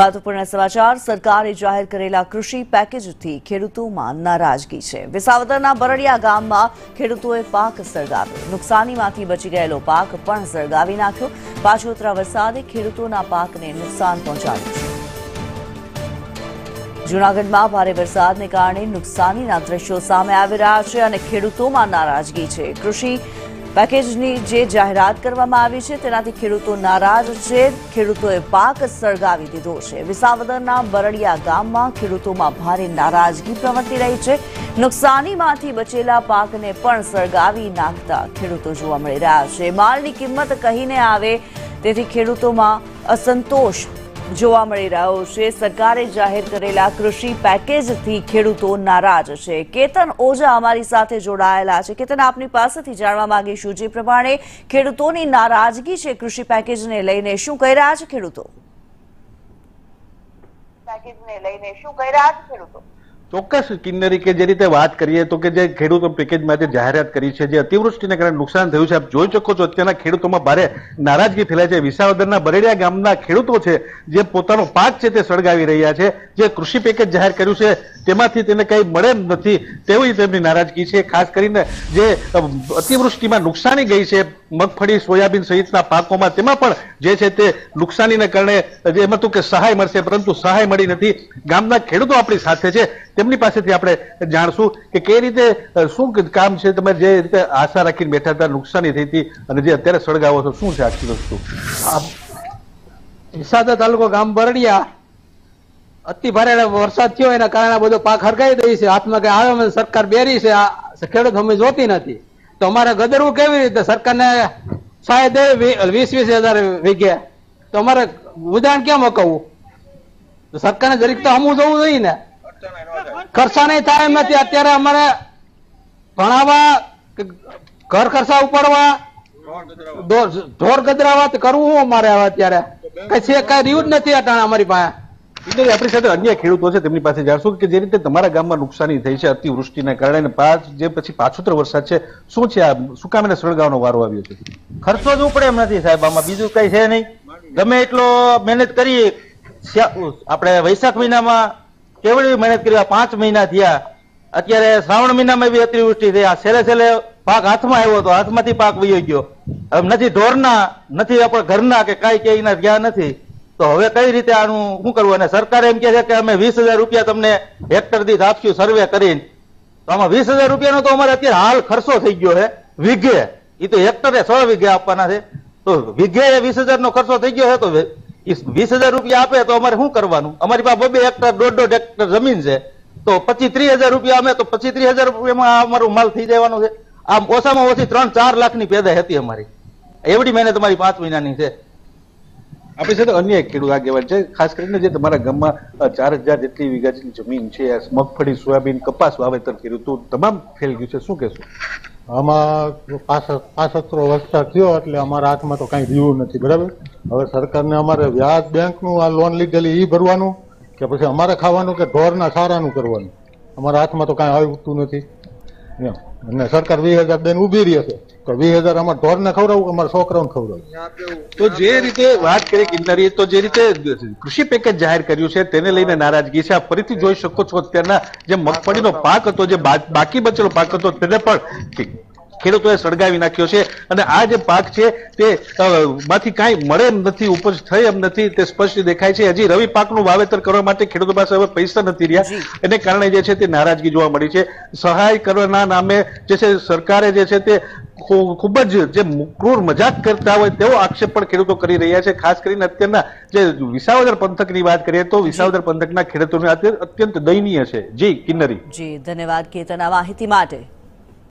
महत्वपूर्ण समाचार। सरकारे जाहिर करेला कृषि पैकेजथी खेडूतोमां नाराजगी छे। विसावदरना बरड़िया गाममां खेडूतोए पाक सळगाव्यो, नुकसानीमांथी बची गयेलो पाक पण सळगावी नाख्यो। पाछोतरा वरसादे खेडूतोना पाकने नुकसान पहोंचाड्युं छे। जूनागढ़ में भारी वरसाद ने कारण नुकसानी ना दृश्यों सामे आवी रह्या छे अने खेडूतोमां नाराजगी छे। कृषि पैकेजनी जे जाहेरात करवामां आवी छे तेनाथी खेडूतो नाराज छे। खेडूतोए पाक सळगावी दीधो छे। विसावदरना बरड़िया गाममां खेडूतोमां भारी नाराजगी प्रवर्ती रही छे। नुकसानीमांथी बचेला पाकने पण सळगावी नाखता खेडूतो जोवा मळी रह्या छे। मालनी किंमत कहीने आवे तेथी खेडूतोमां असंतोष જોવા મળી રહ્યો છે। સરકારે જાહેર કરેલા કૃષિ પેકેજથી ખેડૂતો નારાજ છે। કેતન ઓઝા અમારી સાથે જોડાયેલા છે। કેતન, આપની પાસેથી જાણવા માંગીશું જે પ્રમાણે ખેડૂતોની નારાજગી છે કૃષિ પેકેજને લઈને, શું કહી રહ્યા છે ખેડૂતો? પેકેજને લઈને શું કહી રહ્યા છે ખેડૂતો? ચોક્કસ કિન્નરી, કે જે રીતે વાત કરીએ તો કે જે ખેડૂતો પેકેજ માટે જાહેરાત કરી છે, જે અતિવૃષ્ટિને કારણે નુકસાન થયું છે, આપ જોઈ શકો છો અત્યારના ખેડૂતોમાં ભારે નારાજગી ફેલાય છે। વિસાવદરના બરેડિયા ગામના ખેડૂતો છે જે પોતાનો પાક છે તે સળગાવી રહ્યા છે। જે કૃષિ પેકેજ જાહેર કર્યું છે તેમાંથી તેને કંઈ મળે એમ નથી તેવી તેમની નારાજગી છે। ખાસ કરીને જે અતિવૃષ્ટિમાં નુકસાની ગઈ છે મગફળી, સોયાબીન સહિતના પાકોમાં, તેમાં પણ જે છે તે નુકસાનીને કારણે એમ હતું કે સહાય મળશે પરંતુ સહાય મળી નથી। ગામના ખેડૂતો આપણી સાથે છે, તેમની પાસેથી આપણે જાણશું કે કઈ રીતે શું કામ છે, તમે જે રીતે આશા રાખીને બેઠા હતા નુકસાની થઈ હતી અને જે અત્યારે સળગાવો છો, શું છે આખી વસ્તુ? વિસાવદર તાલુકો, ગામ બરડિયા, અતિ ભારે વરસાદ થયો એના કારણે બધો પાક હરગાઈ દઈ છે, હાથમાં કઈ આવે સરકાર બેરી છે, આ ખેડૂત અમે જોતી નથી તો અમારે ગદરવું કેવી રીતે? સરકારને સહાય દે 20-20 હજાર વીઘે તો અમારે ઉદાહરણ કેમ અકવવું? સરકારને જરીક તો હમું જવું જોઈએ ને, ખર્ચા નહીં થાય એમ નથી। અત્યારે અમારે ભણાવવા, ઘર ખર્ચા ઉપાડવા, ઢોર ગદરાવા તો કરવું અમારે હવે અત્યારે કઈ છે કઈ રહ્યું જ નથી અટાણે અમારી પાસે। આપણી સાથે અન્ય ખેડૂતો છે તેમની પાસે જાણશું કે જે રીતે તમારા ગામમાં નુકસાની થઈ છે અતિવૃષ્ટિના કારણે, જે પછી પાછોતર વરસાદ છે, શું છે આ સુકામીને સળગાવવાનો વારો આવ્યો છે? ખર્ચો જ ઉપડે એમ નથી સાહેબ, આમાં બીજું કઈ છે નહીં। ગમે એટલો મહેનત કરી, આપણે વૈશાખ મહિનામાં કેવડી મહેનત કરી, 5 મહિના થયા, અત્યારે શ્રાવણ મહિનામાં એવી અતિવૃષ્ટિ થઈ, આ છેલ્લે છેલ્લે પાક હાથમાં આવ્યો હતો, હાથમાંથી પાક વયો ગયો। હવે નથી ઢોરના, નથી આપણે ઘરના કે કાંઈ ક્યાંયના ગયા નથી, તો હવે કઈ રીતે આનું શું કરવું? અને સરકાર એમ કહે છે કે અમે 20,000 રૂપિયા તમને હેક્ટર દીઠ આપશું સર્વે કરીને, તો આમાં 20,000 રૂપિયાનો તો અમારે અત્યારે હાલ ખર્ચો થઈ ગયો છે વીઘે, એ તો હેક્ટરે 100 વીઘે આપવાના છે, તો વીઘે 20,000નો ખર્ચો થઈ ગયો છે, તો 20,000 રૂપિયા આપે તો અમારે શું કરવાનું? અમારી પાસે 2-2 હેક્ટર 1.5-1.5 હેક્ટર જમીન છે, તો 25-30 હજાર રૂપિયા અમે, તો 25-30 હજાર રૂપિયામાં અમારું માલ થઈ જવાનો છે। આમ ઓછામાં ઓછી 3-4 લાખની પેદાશ હતી અમારી, એવડી મહેનત અમારી 5 મહિનાની છે। આપણી સાથે અન્ય એક ખેડૂત આગેવાન છે, ખાસ કરીને જે તમારા ગામમાં 4,000 જેટલી વીઘાની જમીન છે, મગફળી, સોયાબીન, કપાસ વાવેતર કર્યું હતું, તમામ ફેલ ગયું છે, શું કહેશું? આમાં પાછોતરો વરસાદ થયો એટલે અમારા હાથમાં તો કાંઈ રહ્યું નથી, બરાબર। હવે સરકારને અમારે વ્યાજ બેંકનું આ લોન લીધેલી એ ભરવાનું કે પછી અમારે ખાવાનું કે ઢોરના સારાનું કરવાનું, અમારા હાથમાં તો કાંઈ આવતું નથી। અને સરકાર 20,000 બેન ઊભી રહી હશે તો 20,000 અમારે ઢોરને ખવડાવું, અમારા છોકરાઓને ખવડાવું। તો જે રીતે વાત કરી કિન્નરી, તો જે રીતે કૃષિ પેકેજ જાહેર કર્યું છે તેને લઈને નારાજગી છે। આપ ફરીથી જોઈ શકો છો અત્યારના જે મગફળીનો પાક હતો, જે બાકી બચેલો પાક હતો, તેને પણ ખેડૂતોએ સળગાવી નાખ્યો છે। અને આ જે પાક છે તે માંથી કાંઈ મળે એમ નથી, ઉપજ થઈ એમ નથી, તે સ્પષ્ટ દેખાય છે। હજી રવિ પાકનું વાવેતર કરવા માટે ખેડૂતો પાસે હવે પૈસા નથી રહ્યા, એને કારણે જે છે તે નારાજગી જોવા મળી છે। સહાય કરવાના નામે જે છે સરકારે જે છે તે ખૂબ જ જે ક્રૂર મજાક કરતા હોય તેવો આક્ષેપ પણ ખેડૂતો કરી રહ્યા છે। ખાસ કરીને અત્યારના જે વિસાવદર પંથકની વાત કરીએ તો વિસાવદર પંથકના ખેડૂતોને અત્યંત દયનીય છે। જી કિન્નરી, જી ધન્યવાદ કેતન આ માહિતી માટે।